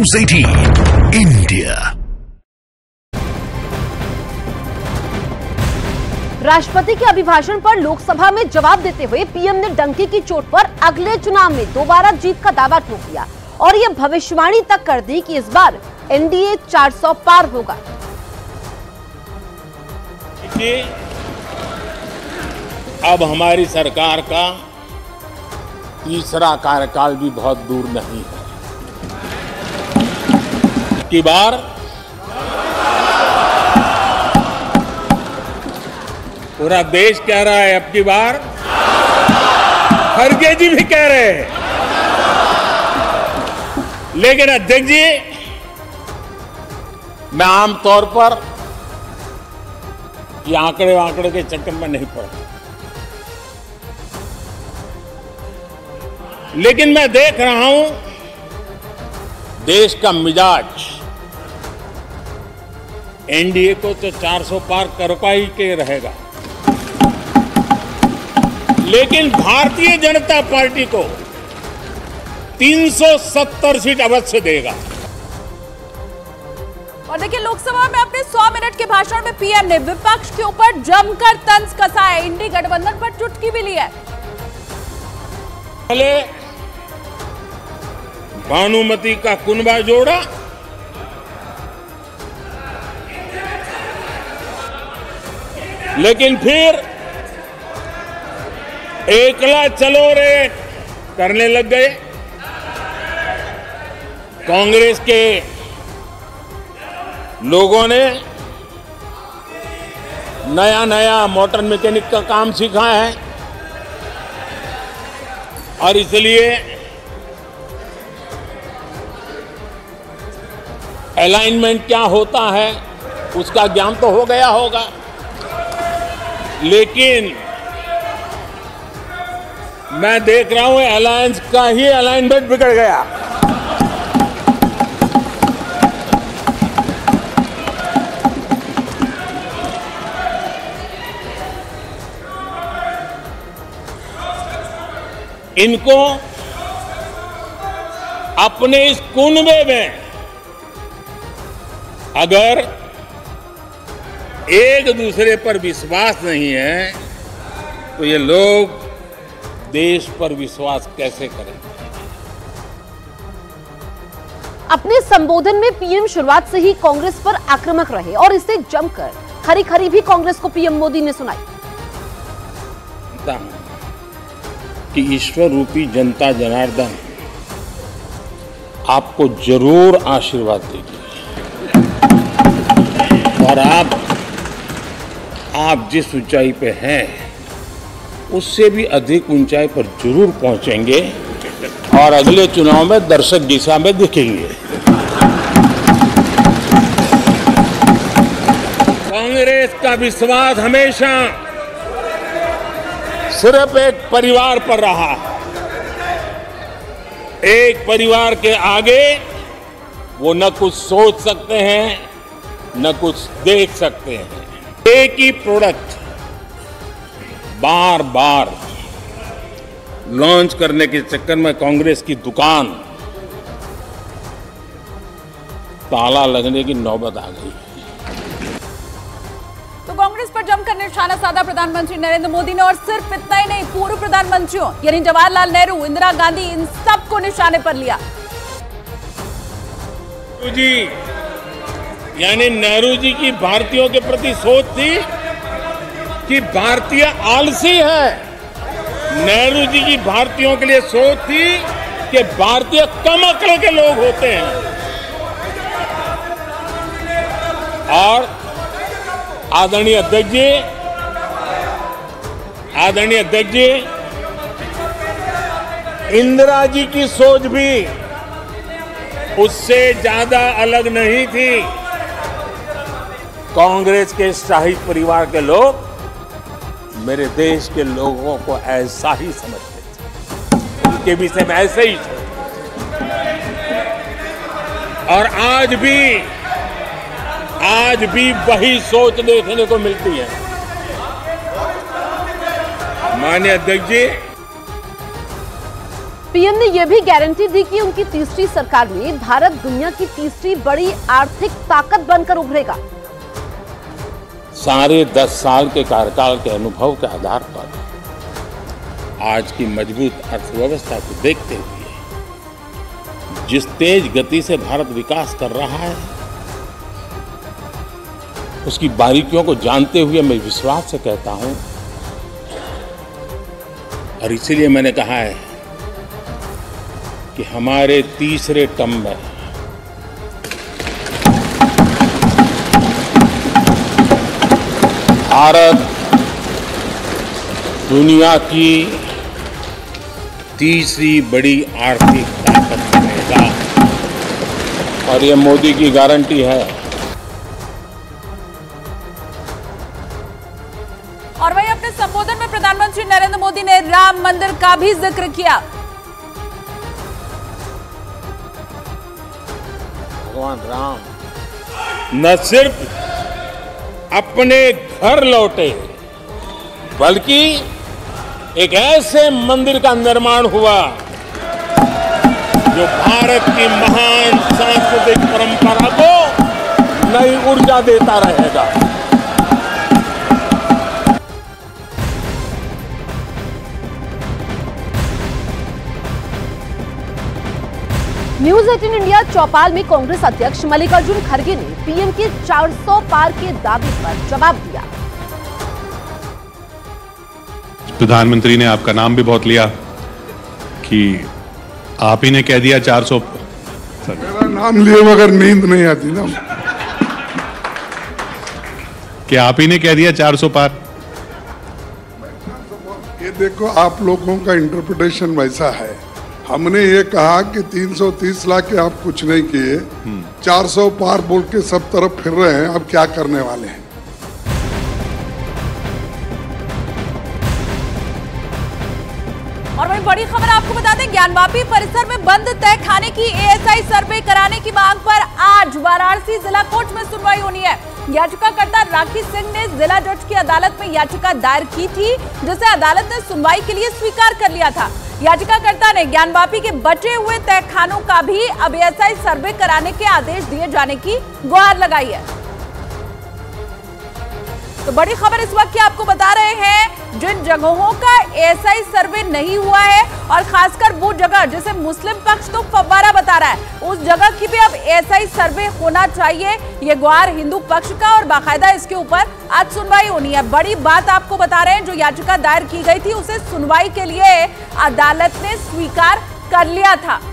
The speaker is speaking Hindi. News 18 India. राष्ट्रपति के अभिभाषण पर लोकसभा में जवाब देते हुए पीएम ने डंके की चोट पर अगले चुनाव में दोबारा जीत का दावा क्यों किया और ये भविष्यवाणी तक कर दी कि इस बार एनडीए 400 पार होगा। अब हमारी सरकार का तीसरा कार्यकाल भी बहुत दूर नहीं है। की बार पूरा देश कह रहा है अब की बार, खड़गे जी भी कह रहे हैं। लेकिन अध्यक्ष जी, मैं आमतौर पर ये आंकड़े वांकड़े के चक्कर में नहीं पड़ता, लेकिन मैं देख रहा हूं देश का मिजाज एनडीए को तो 400 पार करवा ही के रहेगा, लेकिन भारतीय जनता पार्टी को 370 सीट अवश्य देगा। और देखिए, लोकसभा में अपने 100 मिनट के भाषण में पीएम ने विपक्ष के ऊपर जमकर तंज कसा है, इंडी गठबंधन पर चुटकी भी ली है। पहले भानुमति का कुनबा जोड़ा, लेकिन फिर एकला चलो रे करने लग गए। कांग्रेस के लोगों ने नया नया मोटर मैकेनिक का काम सीखा है और इसलिए अलाइनमेंट क्या होता है उसका ज्ञान तो हो गया होगा, लेकिन मैं देख रहा हूं अलायंस का ही अलाइनमेंट बिगड़ गया। इनको अपने इस कुनबे में अगर एक दूसरे पर विश्वास नहीं है तो ये लोग देश पर विश्वास कैसे करें। अपने संबोधन में पीएम शुरुआत से ही कांग्रेस पर आक्रामक रहे और इससे जमकर खरी खरी भी कांग्रेस को पीएम मोदी ने सुनाई कि ईश्वर रूपी जनता जनार्दन आपको जरूर आशीर्वाद देगी और आप जिस ऊंचाई पे हैं उससे भी अधिक ऊंचाई पर जरूर पहुंचेंगे और अगले चुनाव में दर्शक दिशा में दिखेंगे। कांग्रेस का विश्वास हमेशा सिर्फ एक परिवार पर रहा, एक परिवार के आगे वो न कुछ सोच सकते हैं न कुछ देख सकते हैं। एक ही प्रोडक्ट बार बार लॉन्च करने के चक्कर में कांग्रेस की दुकान ताला लगने की नौबत आ गई। तो कांग्रेस पर जमकर निशाना साधा प्रधानमंत्री नरेंद्र मोदी ने, और सिर्फ इतना ही नहीं, पूर्व प्रधानमंत्रियों यानी जवाहरलाल नेहरू, इंदिरा गांधी, इन सब को निशाने पर लिया। जी यानी नेहरू जी की भारतीयों के प्रति सोच थी कि भारतीय आलसी है, नेहरू जी की भारतीयों के लिए सोच थी कि भारतीय कम अकल के लोग होते हैं। और आदरणीय अध्यक्ष जी इंदिरा जी की सोच भी उससे ज्यादा अलग नहीं थी। कांग्रेस के शाही परिवार के लोग मेरे देश के लोगों को ऐसा ही समझते थे, उनके विषय में ऐसे ही थे। और आज भी वही सोच देखने को मिलती है। माननीय अध्यक्ष जी, पीएम ने यह भी गारंटी दी कि उनकी तीसरी सरकार में भारत दुनिया की तीसरी बड़ी आर्थिक ताकत बनकर उभरेगा। सारे 10 साल के कार्यकाल के अनुभव के आधार पर आज की मजबूत अर्थव्यवस्था को देखते हुए जिस तेज गति से भारत विकास कर रहा है, उसकी बारीकियों को जानते हुए मैं विश्वास से कहता हूं, और इसीलिए मैंने कहा है कि हमारे तीसरे टर्म में भारत दुनिया की तीसरी बड़ी आर्थिक ताकत बनेगा, और ये मोदी की गारंटी है। और वहीं अपने संबोधन में प्रधानमंत्री नरेंद्र मोदी ने राम मंदिर का भी जिक्र किया। भगवान राम न सिर्फ अपने घर लौटे, बल्कि एक ऐसे मंदिर का निर्माण हुआ जो भारत की महान सांस्कृतिक परंपरा को नई ऊर्जा देता रहेगा। न्यूज़ 18 इंडिया चौपाल में कांग्रेस अध्यक्ष मल्लिकार्जुन खड़गे ने पीएम के 400 पार के दावे पर जवाब दिया। प्रधानमंत्री ने आपका नाम भी बहुत लिया कि आप ही ने कह दिया 400। मेरा नाम लिए मगर नींद नहीं आती ना कि आप ही ने कह दिया 400 पार। ये देखो, आप लोगों का इंटरप्रिटेशन वैसा है। हमने ये कहा कि 330 लाख के आप कुछ नहीं किए, 400 पार बोल के सब तरफ फिर रहे हैं, अब क्या करने वाले हैं। और वही बड़ी खबर आपको बता दें, ज्ञानवापी परिसर में बंद तय खाने की एएसआई सर्वे कराने की मांग पर आज वाराणसी जिला कोर्ट में सुनवाई होनी है। याचिकाकर्ता राकेश सिंह ने जिला जज की अदालत में याचिका दायर की थी, जिसे अदालत ने सुनवाई के लिए स्वीकार कर लिया था। याचिकाकर्ता ने ज्ञानवापी के बचे हुए तय खानों का भी अब एएसआई सर्वे कराने के आदेश दिए जाने की गुहार लगाई है। तो बड़ी खबर इस वक्त की आपको बता रहे हैं, जिन जगहों का एएसआई सर्वे नहीं हुआ है और खासकर वो जगह जिसे मुस्लिम पक्ष तो फव्वारा बता रहा है, उस जगह की भी अब एएसआई सर्वे होना चाहिए। ये गुहार हिंदू पक्ष का, और बाकायदा इसके ऊपर आज सुनवाई होनी है। बड़ी बात आपको बता रहे हैं, जो याचिका दायर की गई थी उसे सुनवाई के लिए अदालत ने स्वीकार कर लिया था।